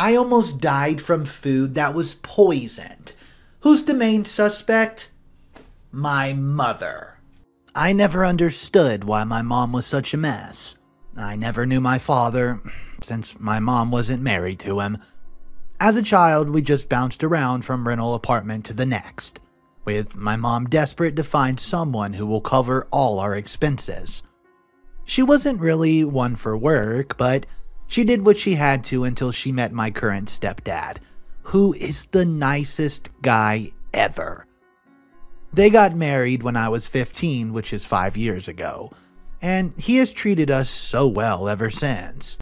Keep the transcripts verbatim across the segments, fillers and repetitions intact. I almost died from food that was poisoned. Who's the main suspect? My mother. I never understood why my mom was such a mess. I never knew my father, since my mom wasn't married to him. As a child, we just bounced around from rental apartment to the next, with my mom desperate to find someone who will cover all our expenses. She wasn't really one for work, but she did what she had to until she met my current stepdad, who is the nicest guy ever. They got married when I was fifteen, which is five years ago, and he has treated us so well ever since.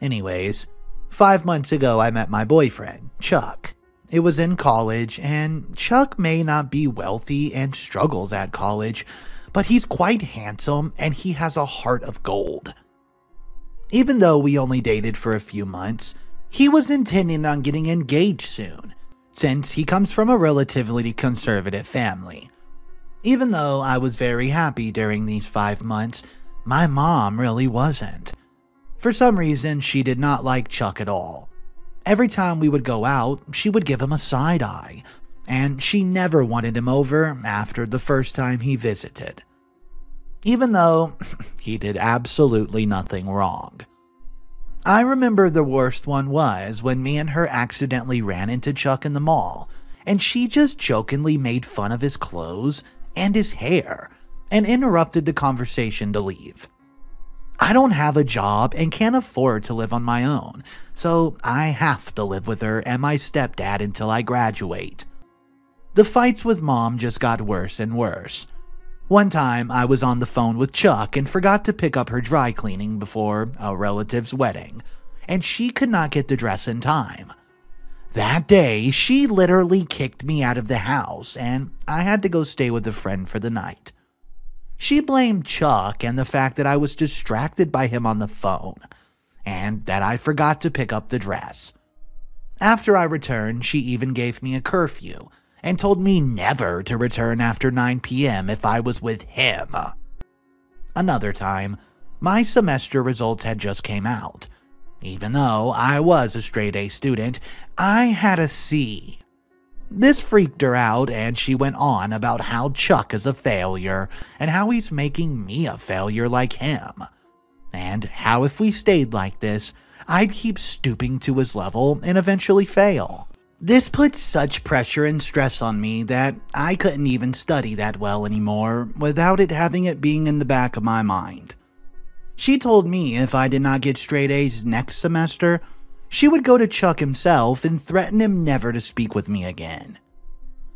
Anyways, five months ago I met my boyfriend, Chuck. It was in college, and Chuck may not be wealthy and struggles at college, but he's quite handsome and he has a heart of gold. Even though we only dated for a few months, he was intending on getting engaged soon, since he comes from a relatively conservative family. Even though I was very happy during these five months, my mom really wasn't. For some reason, she did not like Chuck at all. Every time we would go out, she would give him a side eye, and she never wanted him over after the first time he visited, even though he did absolutely nothing wrong. I remember the worst one was when me and her accidentally ran into Chuck in the mall, and she just jokingly made fun of his clothes and his hair, and interrupted the conversation to leave. I don't have a job and can't afford to live on my own, so I have to live with her and my stepdad until I graduate. The fights with mom just got worse and worse. One time, I was on the phone with Chuck and forgot to pick up her dry cleaning before a relative's wedding, and she could not get the dress in time. That day, she literally kicked me out of the house, and I had to go stay with a friend for the night. She blamed Chuck and the fact that I was distracted by him on the phone, and that I forgot to pick up the dress. After I returned, she even gave me a curfew, and told me never to return after nine p m if I was with him. Another time, my semester results had just came out. Even though I was a straight-A student, I had a C. This freaked her out, and she went on about how Chuck is a failure and how he's making me a failure like him, and how if we stayed like this, I'd keep stooping to his level and eventually fail. This put such pressure and stress on me that I couldn't even study that well anymore without it having it being in the back of my mind. She told me if I did not get straight A's next semester, she would go to Chuck himself and threaten him never to speak with me again.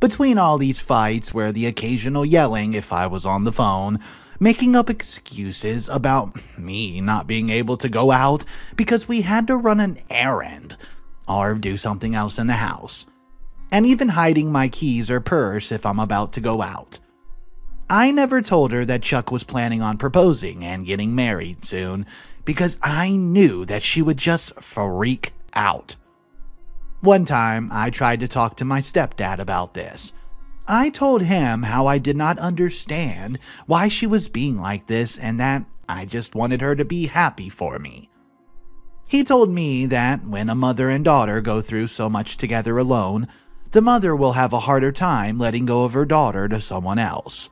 Between all these fights were the occasional yelling if I was on the phone, making up excuses about me not being able to go out because we had to run an errand or do something else in the house, and even hiding my keys or purse if I'm about to go out. I never told her that Chuck was planning on proposing and getting married soon, because I knew that she would just freak out. One time, I tried to talk to my stepdad about this. I told him how I did not understand why she was being like this and that I just wanted her to be happy for me. He told me that when a mother and daughter go through so much together alone, the mother will have a harder time letting go of her daughter to someone else.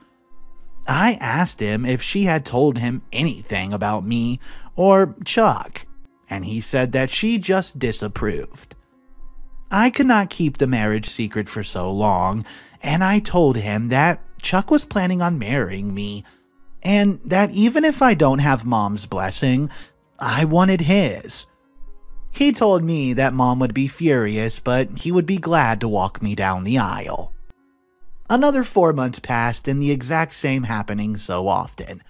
I asked him if she had told him anything about me or Chuck, and he said that she just disapproved. I could not keep the marriage secret for so long, and I told him that Chuck was planning on marrying me, and that even if I don't have mom's blessing, I wanted his. He told me that mom would be furious, but he would be glad to walk me down the aisle. Another four months passed and the exact same happening so often.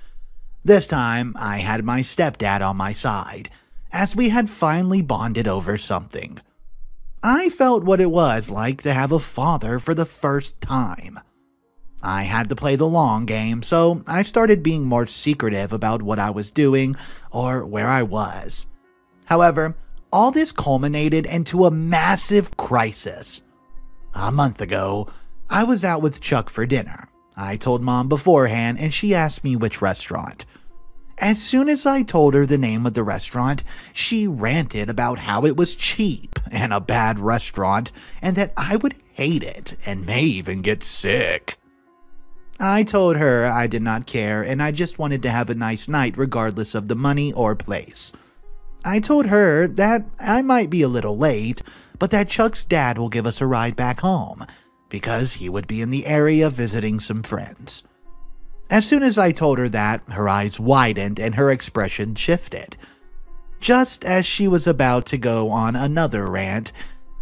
This time, I had my stepdad on my side, as we had finally bonded over something. I felt what it was like to have a father for the first time. I had to play the long game, so I started being more secretive about what I was doing or where I was. However, all this culminated into a massive crisis. A month ago, I was out with Chuck for dinner. I told mom beforehand and she asked me which restaurant. As soon as I told her the name of the restaurant, she ranted about how it was cheap and a bad restaurant, and that I would hate it and may even get sick. I told her I did not care and I just wanted to have a nice night regardless of the money or place. I told her that I might be a little late, but that Chuck's dad will give us a ride back home because he would be in the area visiting some friends. As soon as I told her that, her eyes widened and her expression shifted. Just as she was about to go on another rant,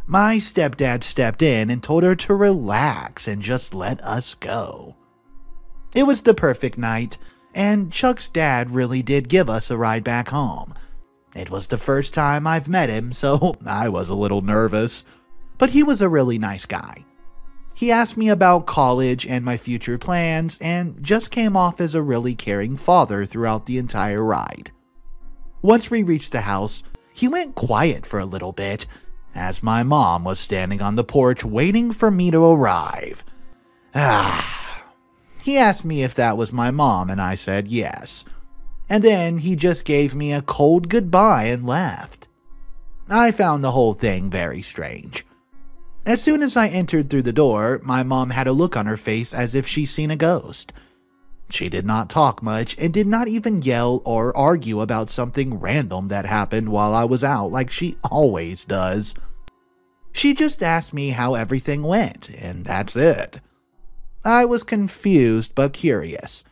my stepdad stepped in and told her to relax and just let us go. It was the perfect night, and Chuck's dad really did give us a ride back home. It was the first time I've met him, so I was a little nervous, but he was a really nice guy. He asked me about college and my future plans and just came off as a really caring father throughout the entire ride. Once we reached the house, he went quiet for a little bit as my mom was standing on the porch waiting for me to arrive. Ah. He asked me if that was my mom and I said yes. And then he just gave me a cold goodbye and left. I found the whole thing very strange. As soon as I entered through the door, my mom had a look on her face as if she'd seen a ghost. She did not talk much and did not even yell or argue about something random that happened while I was out like she always does. She just asked me how everything went, and that's it. I was confused but curious.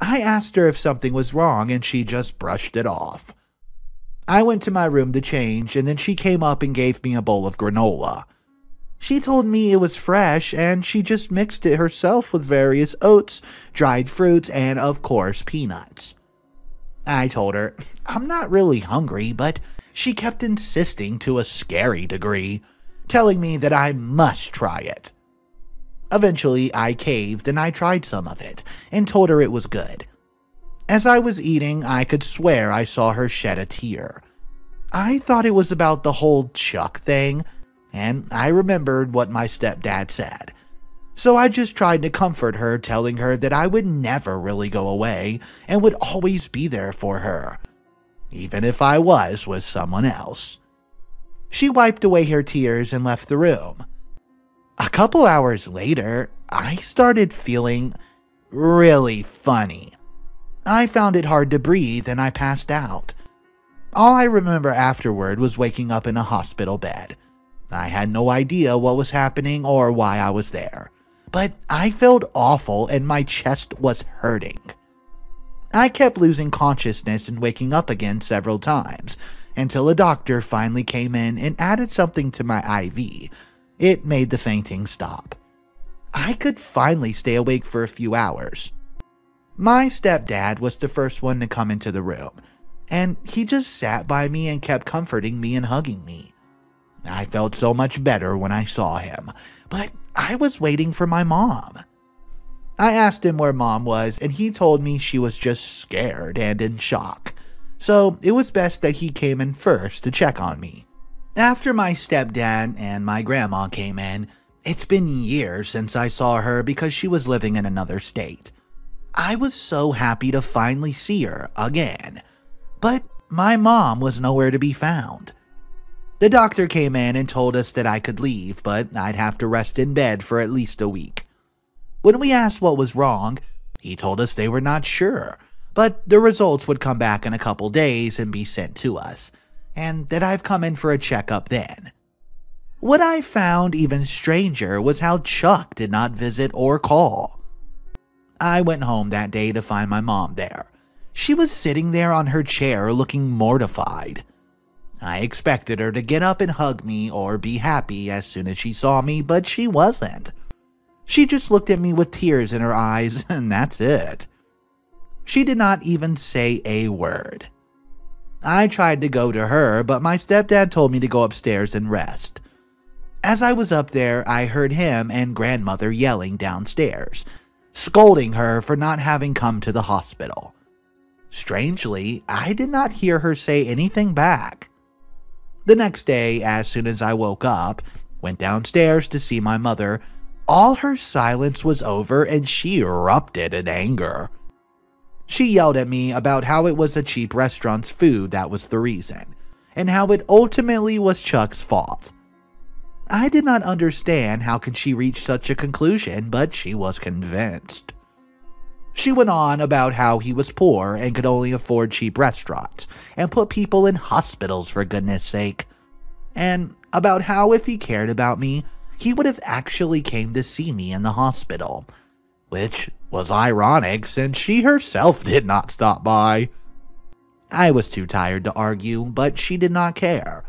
I asked her if something was wrong and she just brushed it off. I went to my room to change and then she came up and gave me a bowl of granola. She told me it was fresh and she just mixed it herself with various oats, dried fruits, and of course peanuts. I told her, I'm not really hungry, but she kept insisting to a scary degree, telling me that I must try it. Eventually I caved and I tried some of it and told her it was good. As I was eating, I could swear I saw her shed a tear. I thought it was about the whole Chuck thing, and I remembered what my stepdad said. So I just tried to comfort her, telling her that I would never really go away and would always be there for her, even if I was with someone else. She wiped away her tears and left the room. A couple hours later, I started feeling really funny. I found it hard to breathe and I passed out. All I remember afterward was waking up in a hospital bed. I had no idea what was happening or why I was there, but I felt awful and my chest was hurting. I kept losing consciousness and waking up again several times until a doctor finally came in and added something to my I V. It made the fainting stop. I could finally stay awake for a few hours. My stepdad was the first one to come into the room, and he just sat by me and kept comforting me and hugging me. I felt so much better when I saw him, but I was waiting for my mom. I asked him where mom was, and he told me she was just scared and in shock, so it was best that he came in first to check on me. After my stepdad and my grandma came in, it's been years since I saw her because she was living in another state. I was so happy to finally see her again, but my mom was nowhere to be found. The doctor came in and told us that I could leave, but I'd have to rest in bed for at least a week. When we asked what was wrong, he told us they were not sure, but the results would come back in a couple days and be sent to us, and that I've come in for a checkup then. What I found even stranger was how Chuck did not visit or call. I went home that day to find my mom there. She was sitting there on her chair looking mortified. I expected her to get up and hug me or be happy as soon as she saw me, but she wasn't. She just looked at me with tears in her eyes, and that's it. She did not even say a word. I tried to go to her, but my stepdad told me to go upstairs and rest. As I was up there, I heard him and grandmother yelling downstairs, scolding her for not having come to the hospital. Strangely, I did not hear her say anything back. The next day, as soon as I woke up, went downstairs to see my mother, all her silence was over and she erupted in anger. She yelled at me about how it was a cheap restaurant's food that was the reason, and how it ultimately was Chuck's fault. I did not understand how could she reach such a conclusion, but she was convinced. She went on about how he was poor and could only afford cheap restaurants and put people in hospitals for goodness sake, and about how if he cared about me, he would have actually came to see me in the hospital, which was ironic since she herself did not stop by. I was too tired to argue, but she did not care.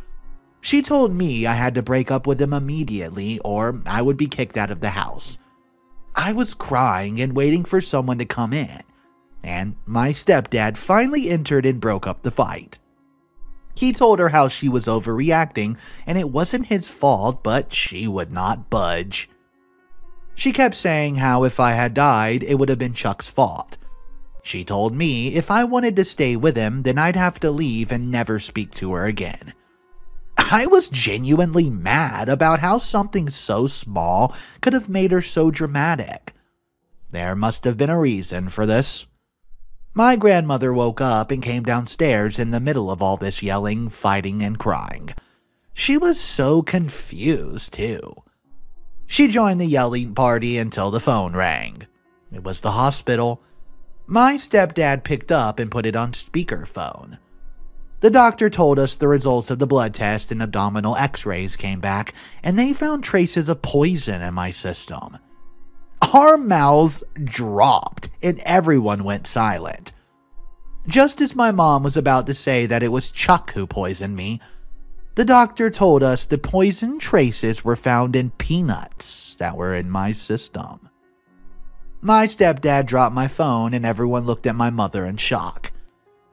She told me I had to break up with him immediately or I would be kicked out of the house. I was crying and waiting for someone to come in, and my stepdad finally entered and broke up the fight. He told her how she was overreacting and it wasn't his fault, but she would not budge. She kept saying how if I had died, it would have been Chuck's fault. She told me if I wanted to stay with him, then I'd have to leave and never speak to her again. I was genuinely mad about how something so small could have made her so dramatic. There must have been a reason for this. My grandmother woke up and came downstairs in the middle of all this yelling, fighting, and crying. She was so confused, too. She joined the yelling party until the phone rang. It was the hospital. My stepdad picked up and put it on speakerphone. The doctor told us the results of the blood test and abdominal x-rays came back, and they found traces of poison in my system. Our mouths dropped, and everyone went silent. Just as my mom was about to say that it was Chuck who poisoned me, the doctor told us the poison traces were found in peanuts that were in my system. My stepdad dropped my phone, and everyone looked at my mother in shock.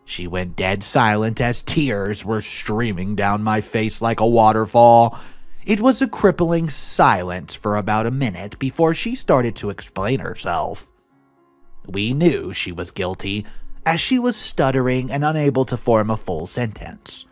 She went dead silent as tears were streaming down my face like a waterfall. It was a crippling silence for about a minute before she started to explain herself. We knew she was guilty, as she was stuttering and unable to form a full sentence.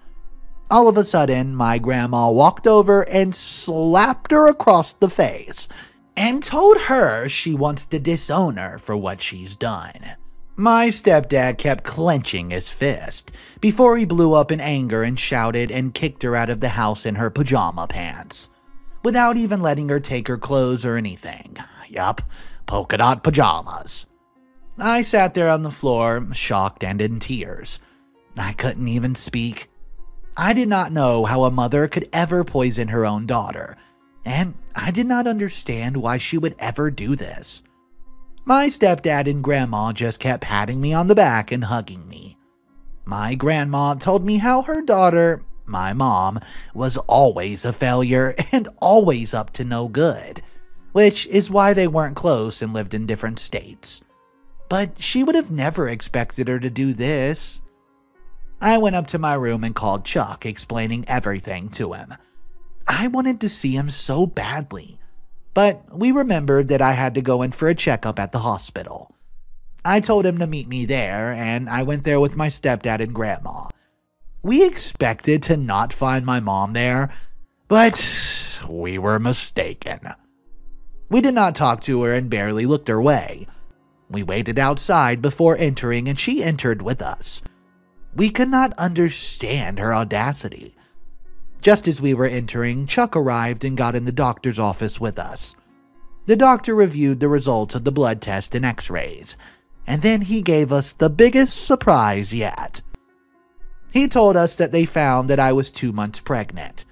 All of a sudden, my grandma walked over and slapped her across the face, and told her she wants to disown her for what she's done. My stepdad kept clenching his fist before he blew up in anger and shouted and kicked her out of the house in her pajama pants, without even letting her take her clothes or anything. Yup, polka dot pajamas. I sat there on the floor, shocked and in tears. I couldn't even speak. I did not know how a mother could ever poison her own daughter, and I did not understand why she would ever do this. My stepdad and grandma just kept patting me on the back and hugging me. My grandma told me how her daughter, my mom, was always a failure and always up to no good, which is why they weren't close and lived in different states. But she would have never expected her to do this. I went up to my room and called Chuck, explaining everything to him. I wanted to see him so badly, but we remembered that I had to go in for a checkup at the hospital. I told him to meet me there, and I went there with my stepdad and grandma. We expected to not find my mom there, but we were mistaken. We did not talk to her and barely looked her way. We waited outside before entering, and she entered with us. We could not understand her audacity. Just as we were entering, Chuck arrived and got in the doctor's office with us. The doctor reviewed the results of the blood test and x-rays, and then he gave us the biggest surprise yet. He told us that they found that I was two months pregnant.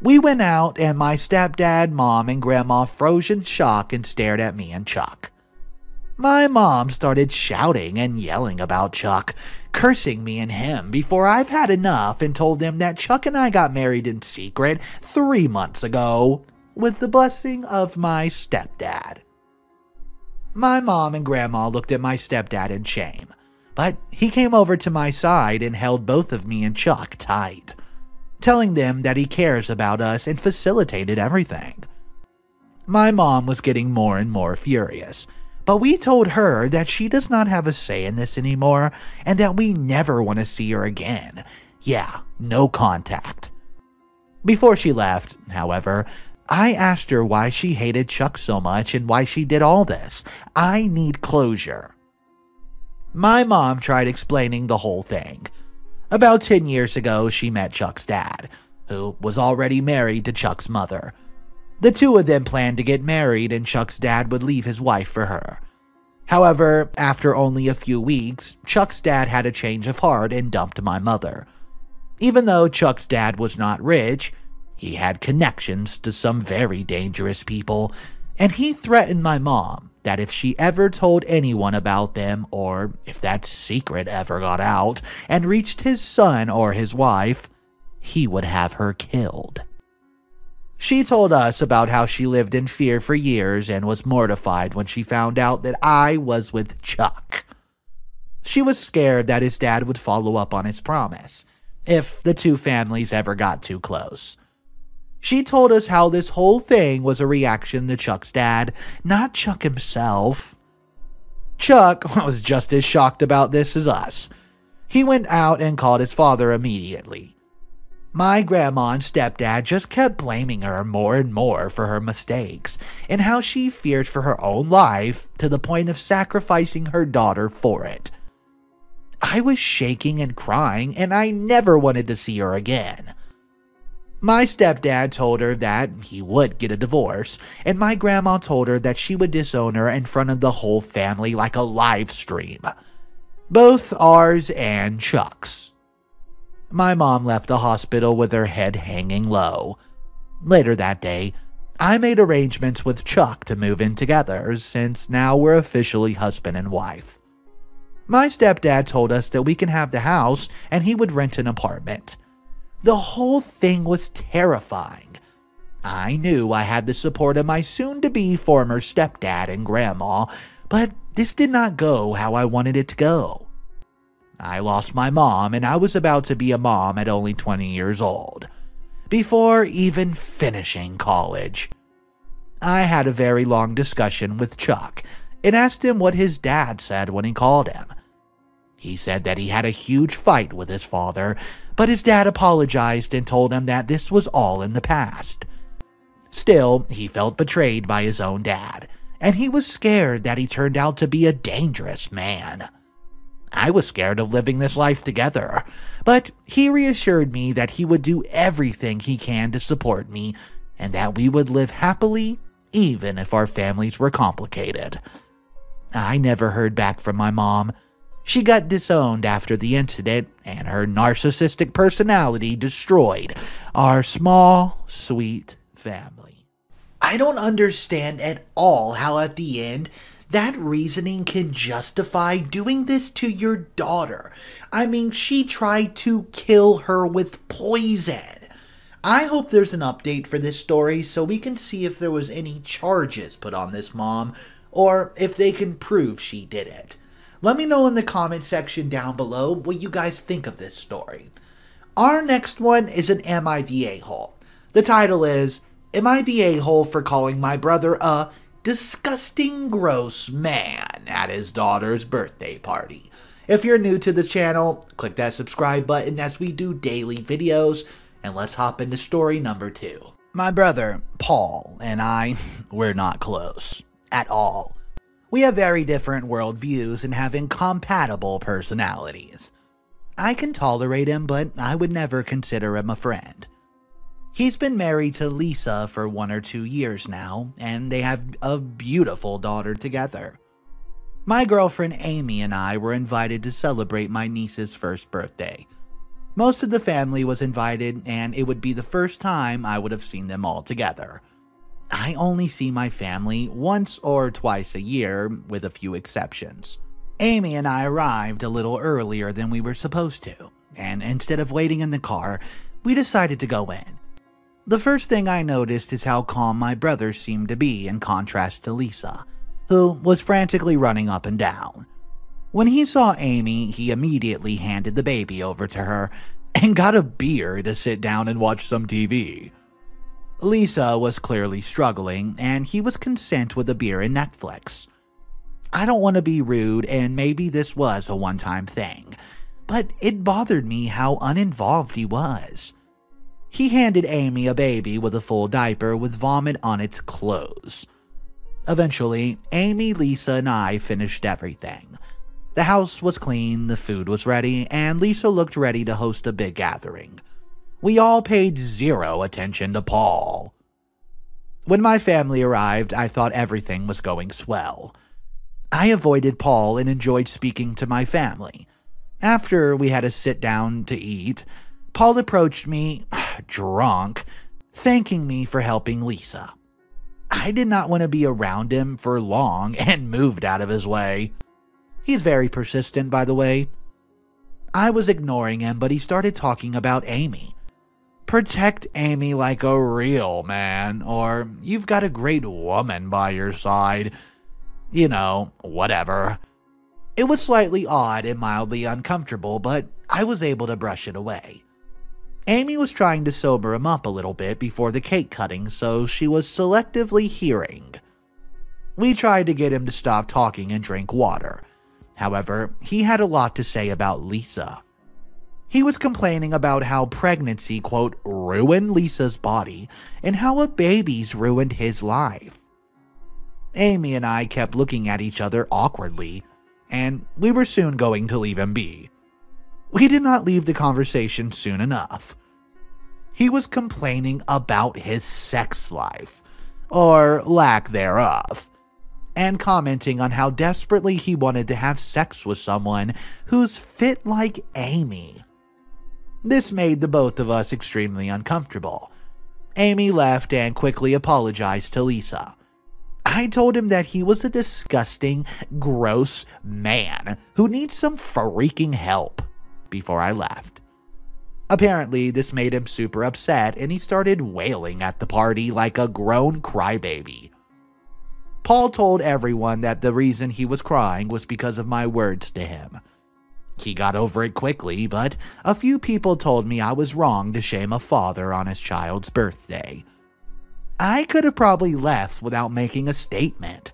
We went out, and my stepdad, mom, and grandma froze in shock and stared at me and Chuck. My mom started shouting and yelling about Chuck, cursing me and him before I've had enough, and told them that Chuck and I got married in secret three months ago with the blessing of my stepdad. My mom and grandma looked at my stepdad in shame, but he came over to my side and held both of me and Chuck tight, telling them that he cares about us and facilitated everything. My mom was getting more and more furious, but we told her that she does not have a say in this anymore and that we never want to see her again. Yeah, no contact. Before she left, however, I asked her why she hated Chuck so much and why she did all this. I need closure. My mom tried explaining the whole thing. About ten years ago, she met Chuck's dad, who was already married to Chuck's mother. The two of them planned to get married, and Chuck's dad would leave his wife for her. However, after only a few weeks, Chuck's dad had a change of heart and dumped my mother. Even though Chuck's dad was not rich, he had connections to some very dangerous people, and he threatened my mom that if she ever told anyone about them, or if that secret ever got out and reached his son or his wife, he would have her killed. She told us about how she lived in fear for years and was mortified when she found out that I was with Chuck. She was scared that his dad would follow up on his promise if the two families ever got too close. She told us how this whole thing was a reaction to Chuck's dad, not Chuck himself. Chuck was just as shocked about this as us. He went out and called his father immediately. My grandma and stepdad just kept blaming her more and more for her mistakes and how she feared for her own life to the point of sacrificing her daughter for it. I was shaking and crying, and I never wanted to see her again. My stepdad told her that he would get a divorce, and my grandma told her that she would disown her in front of the whole family like a live stream. Both ours and Chuck's. My mom left the hospital with her head hanging low. Later that day, I made arrangements with Chuck to move in together, since now we're officially husband and wife. My stepdad told us that we can have the house and he would rent an apartment. The whole thing was terrifying. I knew I had the support of my soon-to-be former stepdad and grandma, but this did not go how I wanted it to go. I lost my mom, and I was about to be a mom at only twenty years old, before even finishing college. I had a very long discussion with Chuck and asked him what his dad said when he called him. He said that he had a huge fight with his father, but his dad apologized and told him that this was all in the past. Still, he felt betrayed by his own dad, and he was scared that he turned out to be a dangerous man. I was scared of living this life together, but he reassured me that he would do everything he can to support me and that we would live happily even if our families were complicated. I never heard back from my mom. She got disowned after the incident, and her narcissistic personality destroyed our small, sweet family. I don't understand at all how at the end that reasoning can justify doing this to your daughter. I mean, she tried to kill her with poison. I hope there's an update for this story so we can see if there was any charges put on this mom, or if they can prove she did it. Let me know in the comment section down below what you guys think of this story. Our next one is an Am I the A-hole? The title is, Am I the A-hole for calling my brother a disgusting gross man at his daughter's birthday party? If you're new to the channel, click that subscribe button as we do daily videos, and let's hop into story number two. My brother, Paul, and I, we're not close. At all. We have very different worldviews and have incompatible personalities. I can tolerate him, but I would never consider him a friend. He's been married to Lisa for one or two years now, and they have a beautiful daughter together. My girlfriend Amy and I were invited to celebrate my niece's first birthday. Most of the family was invited, and it would be the first time I would have seen them all together. I only see my family once or twice a year, with a few exceptions. Amy and I arrived a little earlier than we were supposed to, and instead of waiting in the car, we decided to go in. The first thing I noticed is how calm my brother seemed to be in contrast to Lisa, who was frantically running up and down. When he saw Amy, he immediately handed the baby over to her and got a beer to sit down and watch some T V. Lisa was clearly struggling, and he was content with a beer and Netflix. I don't want to be rude, and maybe this was a one-time thing, but it bothered me how uninvolved he was. He handed Amy a baby with a full diaper with vomit on its clothes. Eventually, Amy, Lisa, and I finished everything. The house was clean, the food was ready, and Lisa looked ready to host a big gathering. We all paid zero attention to Paul. When my family arrived, I thought everything was going swell. I avoided Paul and enjoyed speaking to my family. After we had a sit down to eat, Paul approached me, drunk, thanking me for helping Lisa. I did not want to be around him for long and moved out of his way. He's very persistent, by the way. I was ignoring him, but he started talking about Amy. Protect Amy like a real man, or you've got a great woman by your side. You know, whatever. It was slightly odd and mildly uncomfortable, but I was able to brush it away. Amy was trying to sober him up a little bit before the cake cutting, so she was selectively hearing. We tried to get him to stop talking and drink water. However, he had a lot to say about Lisa. He was complaining about how pregnancy, quote, ruined Lisa's body and how a baby's ruined his life. Amy and I kept looking at each other awkwardly, and we were soon going to leave him be. We did not leave the conversation soon enough. He was complaining about his sex life, or lack thereof, and commenting on how desperately he wanted to have sex with someone who's fit like Amy. This made the both of us extremely uncomfortable. Amy left and quickly apologized to Lisa. I told him that he was a disgusting, gross man who needs some freaking help before I left. Apparently, this made him super upset and he started wailing at the party like a grown crybaby. Paul told everyone that the reason he was crying was because of my words to him. He got over it quickly, but a few people told me I was wrong to shame a father on his child's birthday. I could have probably left without making a statement.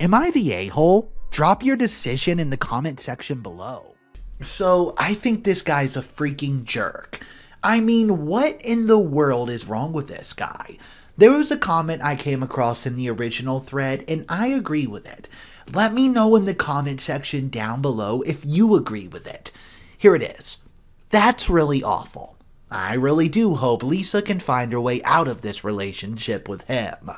Am I the a-hole? Drop your decision in the comment section below. So, I think this guy's a freaking jerk. I mean, what in the world is wrong with this guy? There was a comment I came across in the original thread, and I agree with it. Let me know in the comment section down below if you agree with it. Here it is. That's really awful. I really do hope Lisa can find her way out of this relationship with him.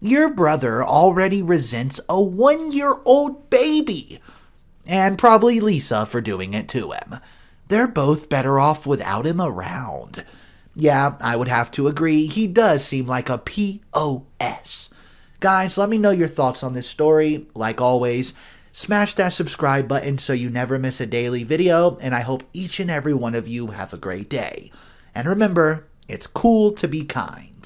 Your brother already resents a one-year-old baby, and probably Lisa for doing it to him. They're both better off without him around. Yeah, I would have to agree, he does seem like a P O S. Guys, let me know your thoughts on this story. Like always, smash that subscribe button so you never miss a daily video, and I hope each and every one of you have a great day. And remember, it's cool to be kind.